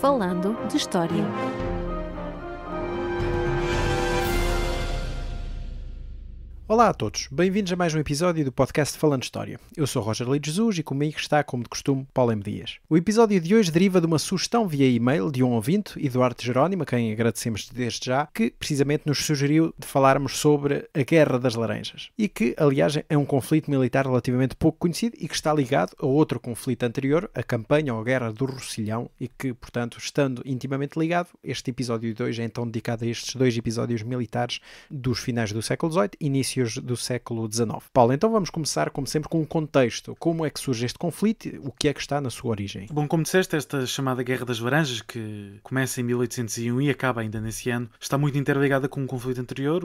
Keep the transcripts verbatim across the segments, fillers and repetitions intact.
Falando de História. Olá a todos, bem-vindos a mais um episódio do podcast Falando História. Eu sou Roger Leite Jesus e comigo está, como de costume, Paulo M. Dias. O episódio de hoje deriva de uma sugestão via e-mail de um ouvinte, Eduardo Jerónimo, a quem agradecemos desde já, que precisamente nos sugeriu de falarmos sobre a Guerra das Laranjas e que, aliás, é um conflito militar relativamente pouco conhecido e que está ligado a outro conflito anterior, a campanha ou a Guerra do Rossilhão, e que, portanto, estando intimamente ligado, este episódio de hoje é então dedicado a estes dois episódios militares dos finais do século dezoito, inícios do século dezenove. Paulo, então vamos começar, como sempre, com um contexto. Como é que surge este conflito? O que é que está na sua origem? Bom, como disseste, esta chamada Guerra das Laranjas, que começa em mil oitocentos e um e acaba ainda nesse ano, está muito interligada com um conflito anterior,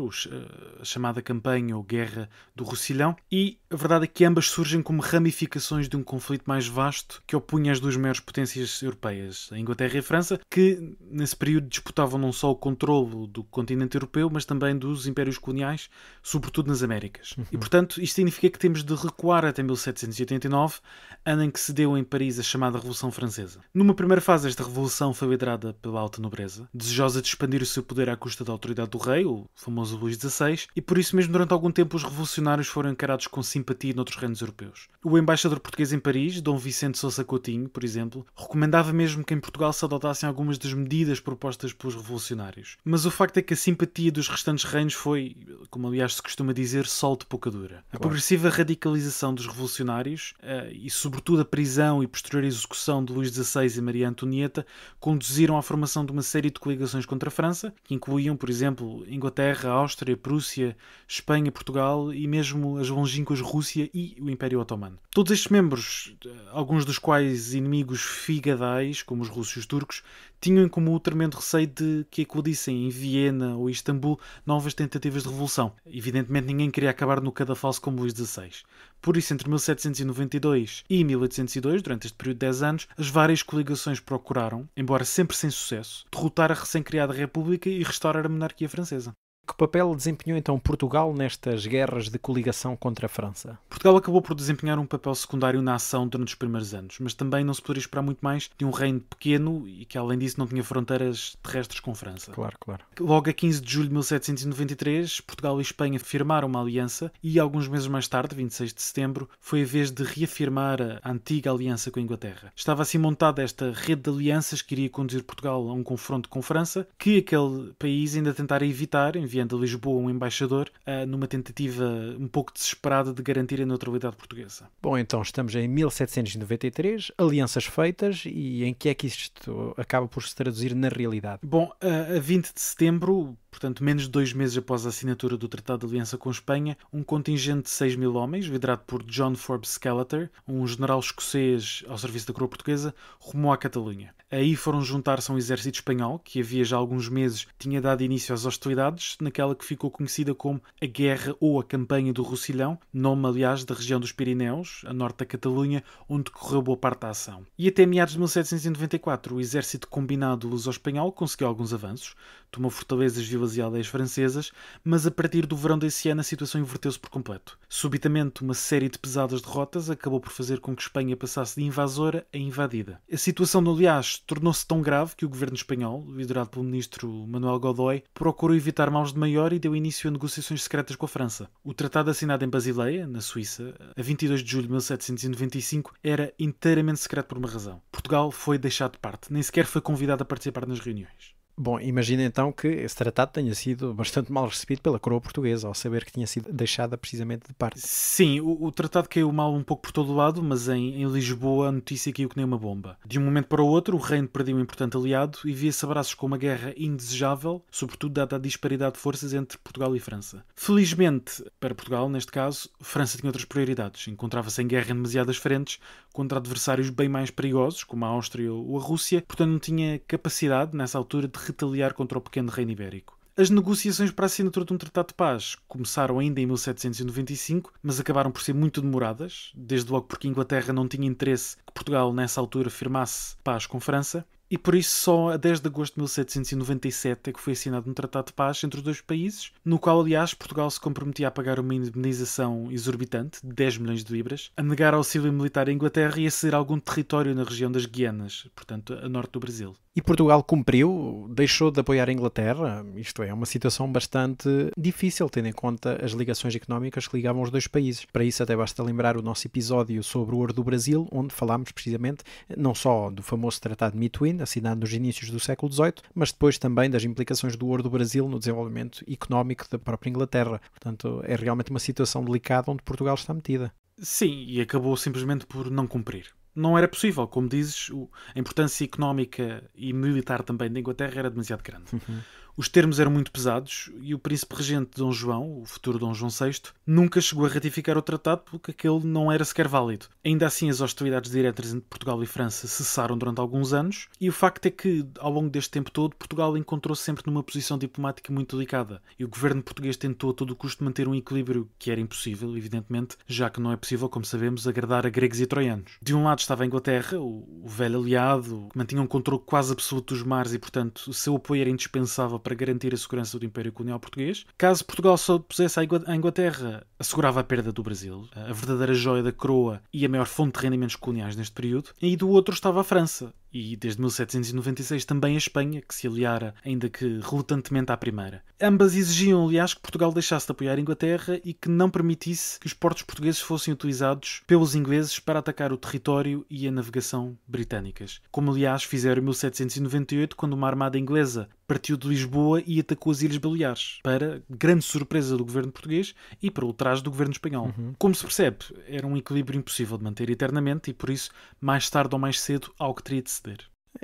a chamada campanha ou Guerra do Rossilhão, e a verdade é que ambas surgem como ramificações de um conflito mais vasto que opunha as duas maiores potências europeias, a Inglaterra e a França, que nesse período disputavam não só o controlo do continente europeu, mas também dos impérios coloniais, sobretudo na nas Américas. Uhum. E, portanto, isto significa que temos de recuar até mil setecentos e oitenta e nove, ano em que se deu em Paris a chamada Revolução Francesa. Numa primeira fase, esta revolução foi liderada pela alta nobreza, desejosa de expandir o seu poder à custa da autoridade do rei, o famoso Luís dezasseis, e por isso mesmo durante algum tempo os revolucionários foram encarados com simpatia noutros reinos europeus. O embaixador português em Paris, Dom Vicente de Sousa Coutinho, por exemplo, recomendava mesmo que em Portugal se adotassem algumas das medidas propostas pelos revolucionários. Mas o facto é que a simpatia dos restantes reinos foi, como aliás se costuma dizer, dizer sol de pouca dura. A claro. progressiva radicalização dos revolucionários uh, e, sobretudo, a prisão e posterior execução de Luís dezasseis e Maria Antonieta conduziram à formação de uma série de coligações contra a França, que incluíam, por exemplo, Inglaterra, Áustria, Prússia, Espanha, Portugal e mesmo as longínquas Rússia e o Império Otomano. Todos estes membros, alguns dos quais inimigos figadais, como os russos e os turcos, tinham em comum o tremendo receio de que acudissem em Viena ou Istambul novas tentativas de revolução. Evidentemente, ninguém queria acabar no cadafalso como Luís dezasseis. Por isso, entre mil setecentos e noventa e dois e mil oitocentos e dois, durante este período de dez anos, as várias coligações procuraram, embora sempre sem sucesso, derrotar a recém-criada República e restaurar a monarquia francesa. Que papel desempenhou então Portugal nestas guerras de coligação contra a França? Portugal acabou por desempenhar um papel secundário na ação durante os primeiros anos, mas também não se poderia esperar muito mais de um reino pequeno e que, além disso, não tinha fronteiras terrestres com França. Claro, claro. Logo a quinze de julho de mil setecentos e noventa e três, Portugal e Espanha firmaram uma aliança e, alguns meses mais tarde, vinte e seis de setembro, foi a vez de reafirmar a antiga aliança com a Inglaterra. Estava assim montada esta rede de alianças que iria conduzir Portugal a um confronto com França, que aquele país ainda tentara evitar, em enviando a Lisboa um embaixador numa tentativa um pouco desesperada de garantir a neutralidade portuguesa. Bom, então estamos em mil setecentos e noventa e três, alianças feitas, e em que é que isto acaba por se traduzir na realidade? Bom, a vinte de setembro, portanto menos de dois meses após a assinatura do Tratado de Aliança com a Espanha, um contingente de seis mil homens, liderado por John Forbes Skelater, um general escocês ao serviço da coroa portuguesa, rumou à Catalunha. Aí foram juntar-se a um exército espanhol, que havia já alguns meses tinha dado início às hostilidades, naquela que ficou conhecida como a Guerra ou a Campanha do Rossilhão, nome, aliás, da região dos Pirineus, a norte da Catalunha, onde decorreu boa parte da ação. E até meados de mil setecentos e noventa e quatro, o exército combinado luso-espanhol conseguiu alguns avanços, tomou fortalezas, vilas e aldeias francesas, mas a partir do verão desse ano a situação inverteu-se por completo. Subitamente, uma série de pesadas derrotas acabou por fazer com que Espanha passasse de invasora a invadida. A situação, aliás, tornou-se tão grave que o governo espanhol, liderado pelo ministro Manuel Godoy, procurou evitar maus de maior e deu início a negociações secretas com a França. O tratado assinado em Basileia, na Suíça, a vinte e dois de julho de mil setecentos e noventa e cinco, era inteiramente secreto por uma razão. Portugal foi deixado de parte, nem sequer foi convidado a participar nas reuniões. Bom, imagina então que esse tratado tenha sido bastante mal recebido pela coroa portuguesa, ao saber que tinha sido deixada precisamente de parte. Sim, o, o tratado caiu mal um pouco por todo o lado, mas em, em Lisboa a notícia caiu que nem uma bomba. De um momento para o outro, o reino perdeu um importante aliado e via-se abraços com uma guerra indesejável, sobretudo dada a disparidade de forças entre Portugal e França. Felizmente, para Portugal, neste caso, França tinha outras prioridades. Encontrava-se em guerra em demasiadas frentes, contra adversários bem mais perigosos, como a Áustria ou a Rússia, portanto não tinha capacidade, nessa altura, de retaliar contra o pequeno reino ibérico. As negociações para a assinatura de um tratado de paz começaram ainda em mil setecentos e noventa e cinco, mas acabaram por ser muito demoradas, desde logo porque a Inglaterra não tinha interesse que Portugal, nessa altura, firmasse paz com França, e por isso só a dez de agosto de mil setecentos e noventa e sete é que foi assinado um tratado de paz entre os dois países, no qual, aliás, Portugal se comprometia a pagar uma indemnização exorbitante de dez milhões de libras, a negar auxílio militar à Inglaterra e a ceder algum território na região das Guianas, portanto, a norte do Brasil. E Portugal cumpriu, deixou de apoiar a Inglaterra, isto é, uma situação bastante difícil, tendo em conta as ligações económicas que ligavam os dois países. Para isso até basta lembrar o nosso episódio sobre o ouro do Brasil, onde falámos precisamente não só do famoso Tratado de Methuen, assinado nos inícios do século dezoito, mas depois também das implicações do ouro do Brasil no desenvolvimento económico da própria Inglaterra. Portanto, é realmente uma situação delicada onde Portugal está metida. Sim, e acabou simplesmente por não cumprir. Não era possível, como dizes, a importância económica e militar também da Inglaterra era demasiado grande. Uhum. Os termos eram muito pesados e o príncipe regente Dom João, o futuro Dom João sexto, nunca chegou a ratificar o tratado porque aquele não era sequer válido. Ainda assim, as hostilidades diretas entre Portugal e França cessaram durante alguns anos e o facto é que, ao longo deste tempo todo, Portugal encontrou-se sempre numa posição diplomática muito delicada e o governo português tentou a todo o custo manter um equilíbrio que era impossível, evidentemente, já que não é possível, como sabemos, agradar a gregos e troianos. De um lado estava a Inglaterra, o velho aliado, que mantinha um controle quase absoluto dos mares e, portanto, o seu apoio era indispensável para garantir a segurança do Império Colonial Português. Caso Portugal se opusesse à Inglaterra, assegurava a perda do Brasil, a verdadeira joia da coroa e a maior fonte de rendimentos coloniais neste período. E do outro estava a França, e desde mil setecentos e noventa e seis também a Espanha, que se aliara, ainda que relutantemente, à primeira. Ambas exigiam, aliás, que Portugal deixasse de apoiar a Inglaterra e que não permitisse que os portos portugueses fossem utilizados pelos ingleses para atacar o território e a navegação britânicas, como aliás fizeram em mil setecentos e noventa e oito, quando uma armada inglesa partiu de Lisboa e atacou as Ilhas Baleares, para grande surpresa do governo português e para ultraje do governo espanhol. Uhum. Como se percebe, era um equilíbrio impossível de manter eternamente e, por isso, mais tarde ou mais cedo, algo teria de ceder.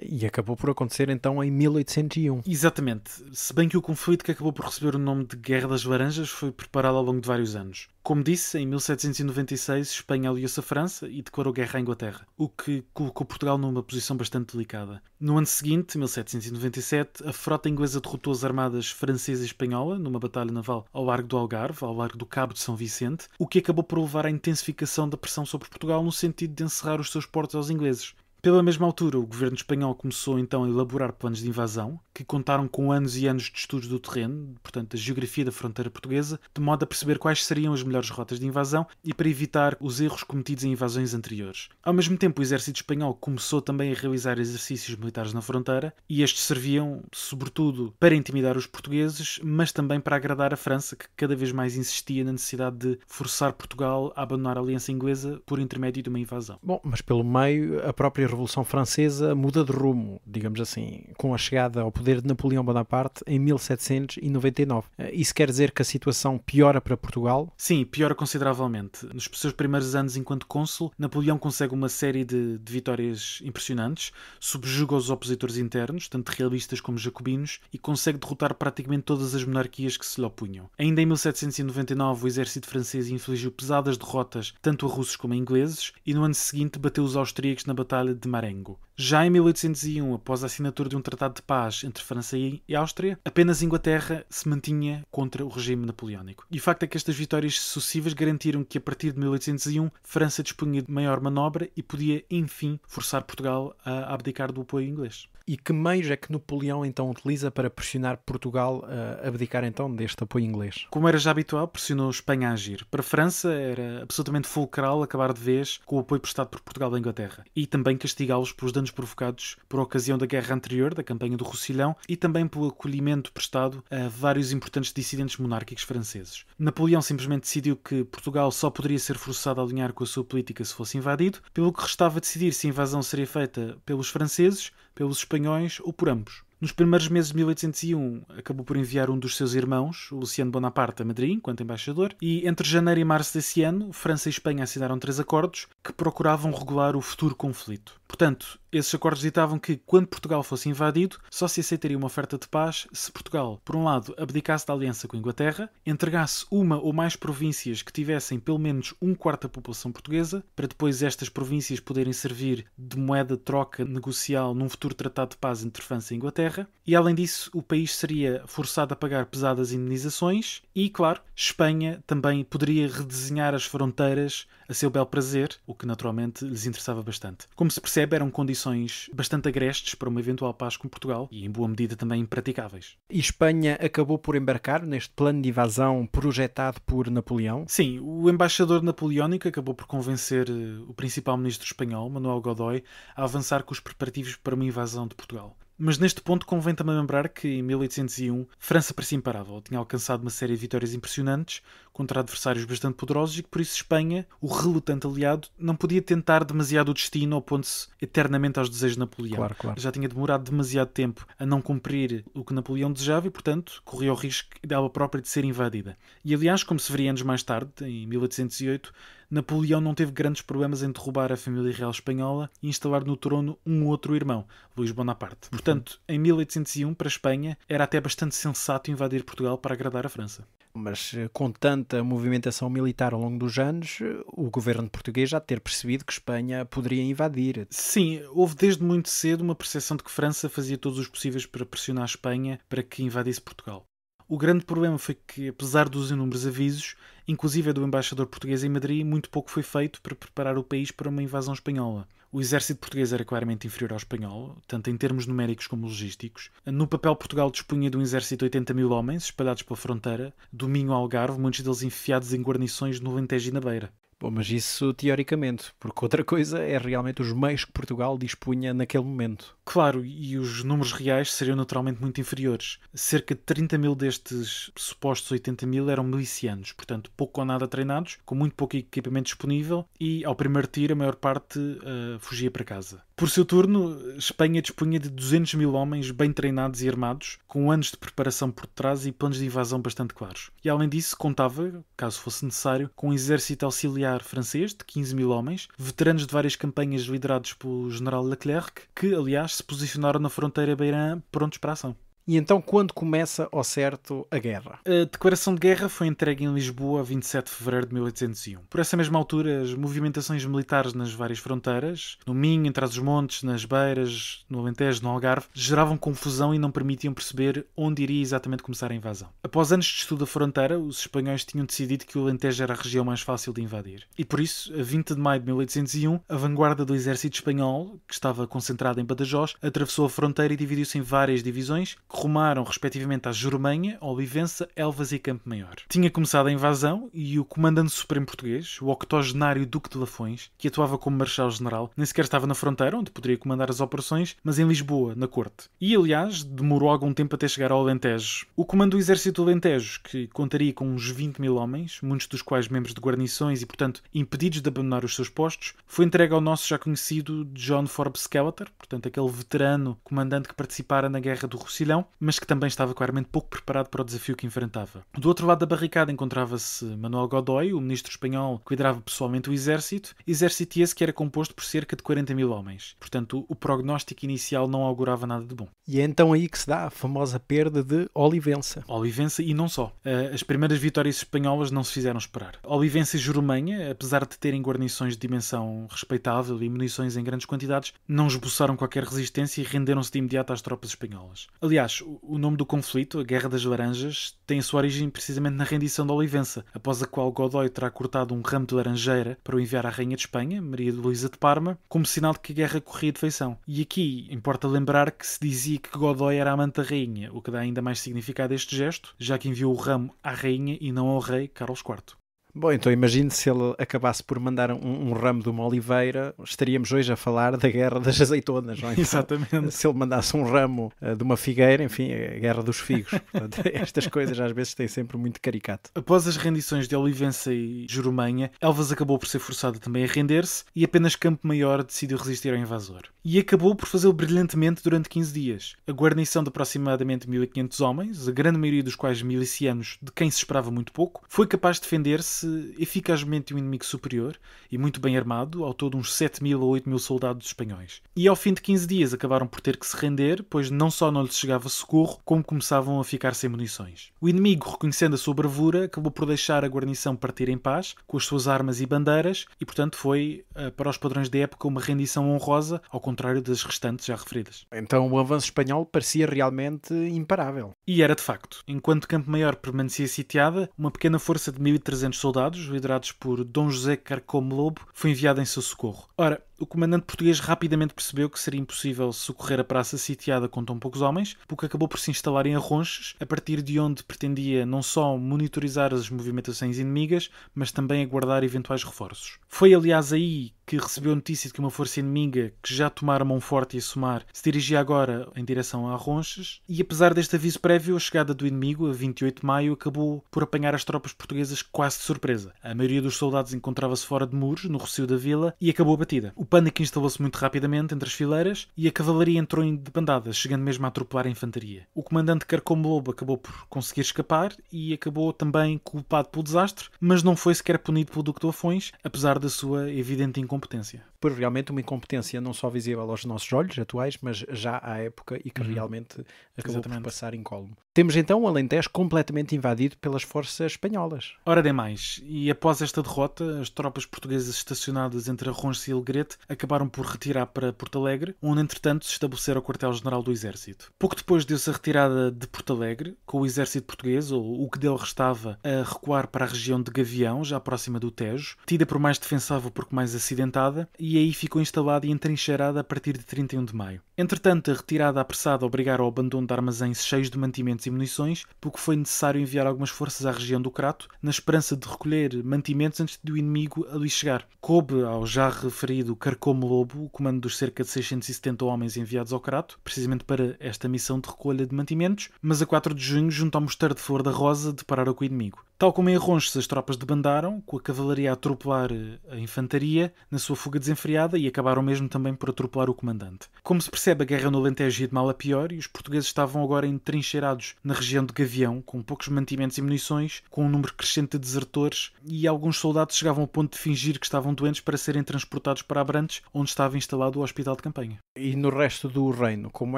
E acabou por acontecer então em mil oitocentos e um. Exatamente. Se bem que o conflito que acabou por receber o nome de Guerra das Laranjas foi preparado ao longo de vários anos. Como disse, em mil setecentos e noventa e seis, Espanha aliou-se à França e declarou guerra à Inglaterra, o que colocou Portugal numa posição bastante delicada. No ano seguinte, mil setecentos e noventa e sete, a frota inglesa derrotou as armadas francesa e espanhola numa batalha naval ao largo do Algarve, ao largo do Cabo de São Vicente, o que acabou por levar à intensificação da pressão sobre Portugal no sentido de encerrar os seus portos aos ingleses. Pela mesma altura, o governo espanhol começou então a elaborar planos de invasão, que contaram com anos e anos de estudos do terreno, portanto da geografia da fronteira portuguesa, de modo a perceber quais seriam as melhores rotas de invasão e para evitar os erros cometidos em invasões anteriores. Ao mesmo tempo, o exército espanhol começou também a realizar exercícios militares na fronteira, e estes serviam, sobretudo, para intimidar os portugueses, mas também para agradar a França, que cada vez mais insistia na necessidade de forçar Portugal a abandonar a aliança inglesa por intermédio de uma invasão. Bom, mas pelo meio, a própria A Revolução Francesa muda de rumo, digamos assim, com a chegada ao poder de Napoleão Bonaparte em mil setecentos e noventa e nove. Isso quer dizer que a situação piora para Portugal? Sim, piora consideravelmente. Nos seus primeiros anos enquanto cônsul, Napoleão consegue uma série de, de vitórias impressionantes, subjuga os opositores internos, tanto realistas como jacobinos, e consegue derrotar praticamente todas as monarquias que se lhe opunham. Ainda em mil setecentos e noventa e nove, o exército francês infligiu pesadas derrotas tanto a russos como a ingleses, e no ano seguinte bateu os austríacos na batalha de de Marengo. Já em mil oitocentos e um, após a assinatura de um tratado de paz entre França e Áustria, apenas Inglaterra se mantinha contra o regime napoleónico. E o facto é que estas vitórias sucessivas garantiram que, a partir de mil oitocentos e um, França dispunha de maior manobra e podia, enfim, forçar Portugal a abdicar do apoio inglês. E que meios é que Napoleão então utiliza para pressionar Portugal a abdicar então deste apoio inglês? Como era já habitual, pressionou Espanha a agir. Para a França era absolutamente fulcral acabar de vez com o apoio prestado por Portugal à Inglaterra e também castigá-los pelos danos provocados por ocasião da guerra anterior, da campanha do Rossilhão, e também pelo acolhimento prestado a vários importantes dissidentes monárquicos franceses. Napoleão simplesmente decidiu que Portugal só poderia ser forçado a alinhar com a sua política se fosse invadido, pelo que restava decidir se a invasão seria feita pelos franceses, pelos espanhóis ou por ambos. Nos primeiros meses de mil oitocentos e um, acabou por enviar um dos seus irmãos, Luciano Bonaparte, a Madrid, enquanto embaixador, e entre janeiro e março desse ano, França e Espanha assinaram três acordos que procuravam regular o futuro conflito. Portanto, esses acordos ditavam que, quando Portugal fosse invadido, só se aceitaria uma oferta de paz se Portugal, por um lado, abdicasse da aliança com a Inglaterra, entregasse uma ou mais províncias que tivessem pelo menos um quarto da população portuguesa, para depois estas províncias poderem servir de moeda de troca negocial num futuro tratado de paz entre França e Inglaterra, e, além disso, o país seria forçado a pagar pesadas indenizações e, claro, Espanha também poderia redesenhar as fronteiras a seu bel prazer, o que naturalmente lhes interessava bastante. Como se percebe, eram condições bastante agrestes para uma eventual paz com Portugal e, em boa medida, também impraticáveis. E Espanha acabou por embarcar neste plano de invasão projetado por Napoleão? Sim, o embaixador napoleónico acabou por convencer o principal ministro espanhol, Manuel Godoy, a avançar com os preparativos para uma invasão de Portugal. Mas neste ponto convém também lembrar que, em mil oitocentos e um, França parecia imparável. Tinha alcançado uma série de vitórias impressionantes contra adversários bastante poderosos e que, por isso, Espanha, o relutante aliado, não podia tentar demasiado o destino, opondo-se eternamente aos desejos de Napoleão. Claro, claro. Já tinha demorado demasiado tempo a não cumprir o que Napoleão desejava e, portanto, corria o risco dela própria de ser invadida. E, aliás, como se veria anos mais tarde, em mil oitocentos e oito, Napoleão não teve grandes problemas em derrubar a família real espanhola e instalar no trono um outro irmão, Luís Bonaparte. Portanto, em mil oitocentos e um, para a Espanha, era até bastante sensato invadir Portugal para agradar a França. Mas com tanta movimentação militar ao longo dos anos, o governo português já ter percebido que Espanha poderia invadir. Sim, houve desde muito cedo uma percepção de que França fazia todos os possíveis para pressionar a Espanha para que invadisse Portugal. O grande problema foi que, apesar dos inúmeros avisos, inclusive do embaixador português em Madrid, muito pouco foi feito para preparar o país para uma invasão espanhola. O exército português era claramente inferior ao espanhol, tanto em termos numéricos como logísticos. No papel, Portugal dispunha de um exército de oitenta mil homens, espalhados pela fronteira, do Minho ao Algarve, muitos deles enfiados em guarnições no Alentejo e na Beira. Bom, mas isso teoricamente, porque outra coisa é realmente os meios que Portugal dispunha naquele momento. Claro, e os números reais seriam naturalmente muito inferiores. Cerca de trinta mil destes supostos oitenta mil eram milicianos, portanto pouco ou nada treinados, com muito pouco equipamento disponível e, ao primeiro tiro, a maior parte uh, fugia para casa. Por seu turno, Espanha dispunha de duzentos mil homens bem treinados e armados, com anos de preparação por trás e planos de invasão bastante claros. E além disso, contava, caso fosse necessário, com um exército auxiliar francês de quinze mil homens, veteranos de várias campanhas liderados pelo general Leclerc, que, aliás, se posicionaram na fronteira beirã prontos para a ação. E então, quando começa, ao certo, a guerra? A declaração de guerra foi entregue em Lisboa a vinte e sete de fevereiro de mil oitocentos e um. Por essa mesma altura, as movimentações militares nas várias fronteiras, no Minho, entre os montes, nas Beiras, no Alentejo, no Algarve, geravam confusão e não permitiam perceber onde iria exatamente começar a invasão. Após anos de estudo da fronteira, os espanhóis tinham decidido que o Alentejo era a região mais fácil de invadir. E por isso, a vinte de maio de mil oitocentos e um, a vanguarda do exército espanhol, que estava concentrada em Badajoz, atravessou a fronteira e dividiu-se em várias divisões, rumaram, respectivamente, à Jurumanha, Olivença, Elvas e Campo Maior. Tinha começado a invasão e o comandante supremo português, o octogenário Duque de Lafões, que atuava como marechal-general, nem sequer estava na fronteira, onde poderia comandar as operações, mas em Lisboa, na corte. E, aliás, demorou algum tempo até chegar ao Alentejo. O comando do exército do Alentejo, que contaria com uns vinte mil homens, muitos dos quais membros de guarnições e, portanto, impedidos de abandonar os seus postos, foi entregue ao nosso já conhecido John Forbes Skelater, portanto, aquele veterano comandante que participara na Guerra do Rossilhão, mas que também estava claramente pouco preparado para o desafio que enfrentava. Do outro lado da barricada encontrava-se Manuel Godoy, o ministro espanhol que liderava pessoalmente o exército, exército esse que era composto por cerca de quarenta mil homens. Portanto, o prognóstico inicial não augurava nada de bom. E é então aí que se dá a famosa perda de Olivença. Olivença e não só. As primeiras vitórias espanholas não se fizeram esperar. Olivença e Jurumanha, apesar de terem guarnições de dimensão respeitável e munições em grandes quantidades, não esboçaram qualquer resistência e renderam-se de imediato às tropas espanholas. Aliás, o nome do conflito, a Guerra das Laranjas, tem a sua origem precisamente na rendição de Olivença, após a qual Godoy terá cortado um ramo de laranjeira para o enviar à Rainha de Espanha, Maria Luísa de Parma, como sinal de que a guerra corria de feição. E aqui importa lembrar que se dizia que Godoy era amante da Rainha, o que dá ainda mais significado a este gesto, já que enviou o ramo à Rainha e não ao rei Carlos quarto. Bom, então imagine se ele acabasse por mandar um, um ramo de uma oliveira, estaríamos hoje a falar da Guerra das Azeitonas, não é? Então, exatamente. Se ele mandasse um ramo uh, de uma figueira, enfim, a Guerra dos Figos. Portanto, estas coisas às vezes têm sempre muito caricato. Após as rendições de Olivença e Jurumanha, Elvas acabou por ser forçada também a render-se e apenas Campo Maior decidiu resistir ao invasor. E acabou por fazê-lo brilhantemente durante quinze dias. A guarnição de aproximadamente mil e quinhentos homens, a grande maioria dos quais milicianos, de quem se esperava muito pouco, foi capaz de defender-se eficazmente um inimigo superior e muito bem armado, ao todo uns sete mil a oito mil soldados espanhóis. E ao fim de quinze dias acabaram por ter que se render, pois não só não lhes chegava socorro, como começavam a ficar sem munições. O inimigo, reconhecendo a sua bravura, acabou por deixar a guarnição partir em paz, com as suas armas e bandeiras, e portanto foi, para os padrões da época, uma rendição honrosa, ao contrário das restantes já referidas. Então o avanço espanhol parecia realmente imparável. E era de facto. Enquanto Campo Maior permanecia sitiada, uma pequena força de mil e trezentos soldados, liderados por Dom José Carcome Lobo, foi enviado em seu socorro. Ora, o comandante português rapidamente percebeu que seria impossível socorrer a praça sitiada com tão poucos homens, porque acabou por se instalar em Arronches, a partir de onde pretendia não só monitorizar as movimentações inimigas, mas também aguardar eventuais reforços. Foi, aliás, aí que recebeu notícia de que uma força inimiga que já tomara Monforte e Somar se dirigia agora em direção a Arronches, e apesar deste aviso prévio, a chegada do inimigo, a vinte e oito de maio, acabou por apanhar as tropas portuguesas quase de surpresa. A maioria dos soldados encontrava-se fora de muros, no recio da vila, e acabou abatida. O pânico instalou-se muito rapidamente entre as fileiras e a cavalaria entrou em debandada, chegando mesmo a atropelar a infantaria. O comandante Carcome Lobo acabou por conseguir escapar e acabou também culpado pelo desastre, mas não foi sequer punido pelo Duque de Lafões, apesar da sua evidente incompetência. Competência. Pois, realmente uma incompetência não só visível aos nossos olhos atuais, mas já à época e que uhum. realmente acabou Exatamente. por passar incólume. Temos então o Alentejo completamente invadido pelas forças espanholas. Ora demais, e após esta derrota, as tropas portuguesas estacionadas entre Arronches e Alegrete acabaram por retirar para Porto Alegre, onde entretanto se estabeleceram o quartel-general do Exército. Pouco depois deu-se a retirada de Porto Alegre, com o Exército Português, ou o que dele restava, a recuar para a região de Gavião, já próxima do Tejo, tida por mais defensável porque mais acidental, e aí ficou instalada e entrincheirada a partir de trinta e um de maio. Entretanto, a retirada apressada obrigaram ao abandono de armazéns cheios de mantimentos e munições, porque foi necessário enviar algumas forças à região do Crato, na esperança de recolher mantimentos antes do inimigo ali chegar. Coube ao já referido Carcome Lobo o comando dos cerca de seiscentos e setenta homens enviados ao Crato, precisamente para esta missão de recolha de mantimentos, mas a quatro de junho, junto ao mosteiro de Flor da Rosa, depararam com o inimigo. Tal como em Arronches, as tropas debandaram, com a cavalaria a atropelar a infantaria na sua fuga desenfreada, e acabaram mesmo também por atropelar o comandante. Como se percebe, a guerra no Alentejo ia de mal a pior e os portugueses estavam agora entrincheirados na região de Gavião, com poucos mantimentos e munições, com um número crescente de desertores, e alguns soldados chegavam ao ponto de fingir que estavam doentes para serem transportados para Abrantes, onde estava instalado o hospital de campanha. E no resto do reino, como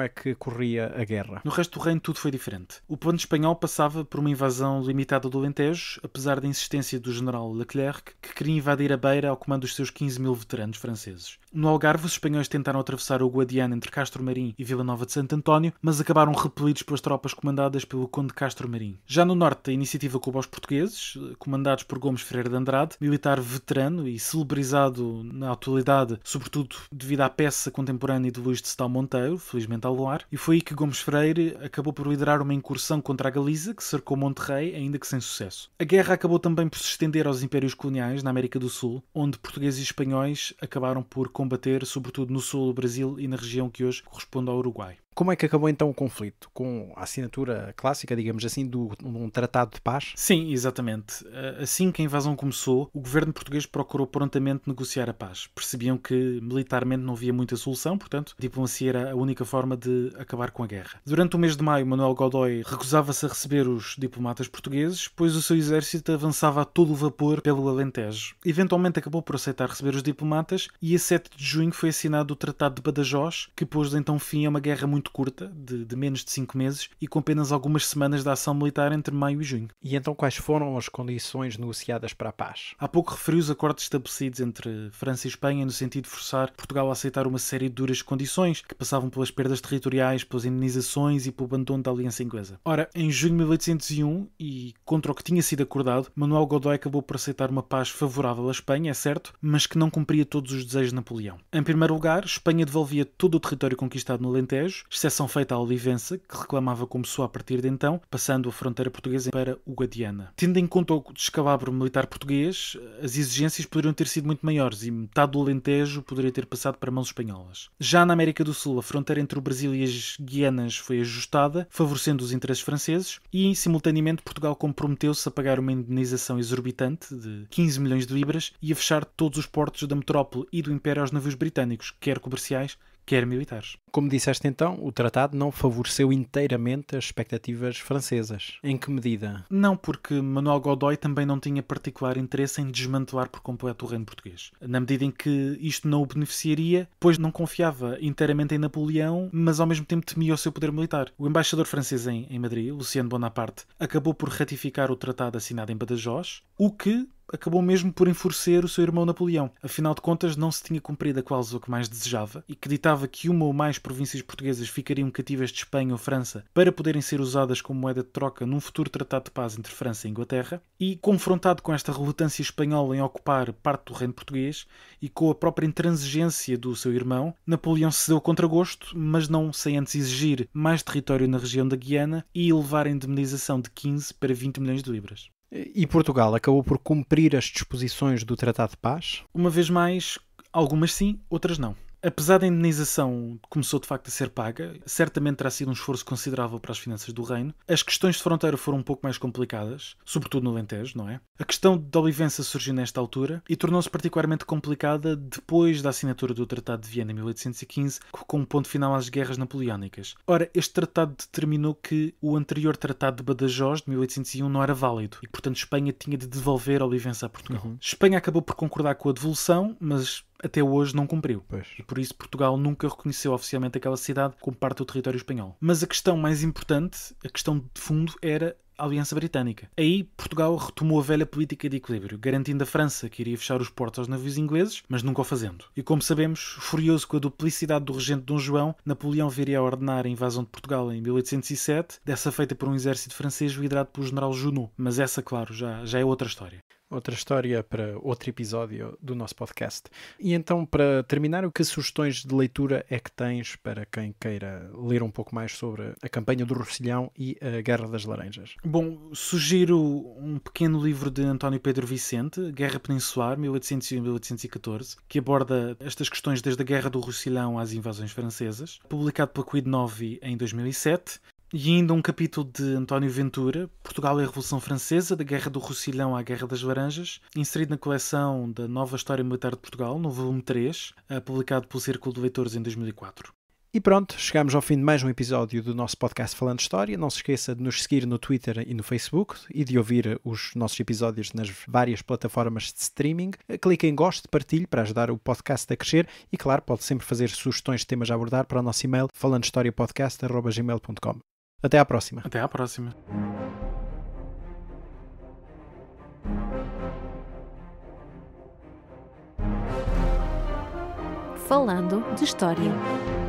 é que corria a guerra? No resto do reino tudo foi diferente. O plano espanhol passava por uma invasão limitada do Alentejo, apesar da insistência do general Leclerc, que queria invadir a Beira ao comando dos seus quinze mil veteranos franceses. No Algarve, os espanhóis tentaram atravessar o Guadiana entre Castro Marim e Vila Nova de Santo António, mas acabaram repelidos pelas tropas comandadas pelo Conde de Castro Marim. Já no norte, a iniciativa coube aos portugueses, comandados por Gomes Freire de Andrade, militar veterano e celebrizado na atualidade, sobretudo devido à peça contemporânea de Luís de Sttau Monteiro, Felizmente Há Luar, e foi aí que Gomes Freire acabou por liderar uma incursão contra a Galiza, que cercou Monterrey, ainda que sem sucesso. A guerra acabou também por se estender aos impérios coloniais na América do Sul, onde portugueses e espanhóis acabaram por combater, sobretudo no sul do Brasil e na região que hoje corresponde ao Uruguai. Como é que acabou então o conflito? Com a assinatura clássica, digamos assim, de um tratado de paz? Sim, exatamente. Assim que a invasão começou, o governo português procurou prontamente negociar a paz. Percebiam que militarmente não havia muita solução, portanto, a diplomacia era a única forma de acabar com a guerra. Durante o mês de maio, Manuel Godoy recusava-se a receber os diplomatas portugueses, pois o seu exército avançava a todo o vapor pelo Alentejo. Eventualmente acabou por aceitar receber os diplomatas e a sete de junho foi assinado o Tratado de Badajoz, que pôs então fim a uma guerra muito curta, de, de menos de cinco meses, e com apenas algumas semanas de ação militar entre maio e junho. E então quais foram as condições negociadas para a paz? Há pouco referi os acordos estabelecidos entre França e Espanha no sentido de forçar Portugal a aceitar uma série de duras condições, que passavam pelas perdas territoriais, pelas indenizações e pelo abandono da aliança inglesa. Ora, em junho de mil oitocentos e um, e contra o que tinha sido acordado, Manuel Godoy acabou por aceitar uma paz favorável à Espanha, é certo, mas que não cumpria todos os desejos de Napoleão. Em primeiro lugar, Espanha devolvia todo o território conquistado no Alentejo, exceção feita à Olivença, que reclamava como sua a partir de então, passando a fronteira portuguesa para o Guadiana. Tendo em conta o descalabro militar português, as exigências poderiam ter sido muito maiores e metade do Alentejo poderia ter passado para mãos espanholas. Já na América do Sul, a fronteira entre o Brasil e as Guianas foi ajustada, favorecendo os interesses franceses, e simultaneamente Portugal comprometeu-se a pagar uma indenização exorbitante de quinze milhões de libras e a fechar todos os portos da metrópole e do Império aos navios britânicos, quer comerciais, quer militares. Como disseste então, o tratado não favoreceu inteiramente as expectativas francesas. Em que medida? Não, porque Manuel Godoy também não tinha particular interesse em desmantelar por completo o reino português, na medida em que isto não o beneficiaria, pois não confiava inteiramente em Napoleão, mas ao mesmo tempo temia o seu poder militar. O embaixador francês em, em Madrid, Luciano Bonaparte, acabou por ratificar o tratado assinado em Badajoz, o que acabou mesmo por enfurecer o seu irmão Napoleão. Afinal de contas, não se tinha cumprido a cláusula que mais desejava e que ditava que uma ou mais províncias portuguesas ficariam cativas de Espanha ou França para poderem ser usadas como moeda de troca num futuro tratado de paz entre França e Inglaterra, e confrontado com esta relutância espanhola em ocupar parte do reino português e com a própria intransigência do seu irmão, Napoleão cedeu contra gosto, mas não sem antes exigir mais território na região da Guiana e elevar a indemnização de quinze para vinte milhões de libras. E Portugal acabou por cumprir as disposições do Tratado de Paz? Uma vez mais, algumas sim, outras não. Apesar da indenização começou de facto a ser paga, certamente terá sido um esforço considerável para as finanças do reino. As questões de fronteira foram um pouco mais complicadas, sobretudo no Alentejo, não é? A questão de Olivença surgiu nesta altura e tornou-se particularmente complicada depois da assinatura do Tratado de Viena em mil oitocentos e quinze, com um ponto final às guerras napoleónicas. Ora, este tratado determinou que o anterior Tratado de Badajoz de mil oitocentos e um não era válido e, portanto, Espanha tinha de devolver Olivença a Portugal. Uhum. Espanha acabou por concordar com a devolução, mas até hoje não cumpriu. Pois. E por isso Portugal nunca reconheceu oficialmente aquela cidade como parte do território espanhol. Mas a questão mais importante, a questão de fundo, era a Aliança Britânica. Aí Portugal retomou a velha política de equilíbrio, garantindo a França que iria fechar os portos aos navios ingleses, mas nunca o fazendo. E como sabemos, furioso com a duplicidade do regente Dom João, Napoleão viria a ordenar a invasão de Portugal em mil oitocentos e sete, dessa feita por um exército francês liderado pelo general Junot. Mas essa, claro, já, já é outra história. Outra história para outro episódio do nosso podcast. E então, para terminar, o que sugestões de leitura é que tens para quem queira ler um pouco mais sobre a campanha do Rossilhão e a Guerra das Laranjas? Bom, sugiro um pequeno livro de António Pedro Vicente, Guerra Peninsular, mil oitocentos e um a mil oitocentos e catorze, que aborda estas questões desde a Guerra do Rossilhão às invasões francesas, publicado pela Quidnovi em dois mil e sete. E ainda um capítulo de António Ventura, Portugal e a Revolução Francesa, da Guerra do Rossilhão à Guerra das Laranjas, inserido na coleção da Nova História Militar de Portugal, no volume três, publicado pelo Círculo de Leitores em dois mil e quatro. E pronto, chegamos ao fim de mais um episódio do nosso podcast Falando História. Não se esqueça de nos seguir no Twitter e no Facebook e de ouvir os nossos episódios nas várias plataformas de streaming. Clique em gosto, partilhe para ajudar o podcast a crescer e, claro, pode sempre fazer sugestões de temas a abordar para o nosso e-mail falando história podcast arroba gmail ponto com. Até à próxima. Até à próxima. Falando de História.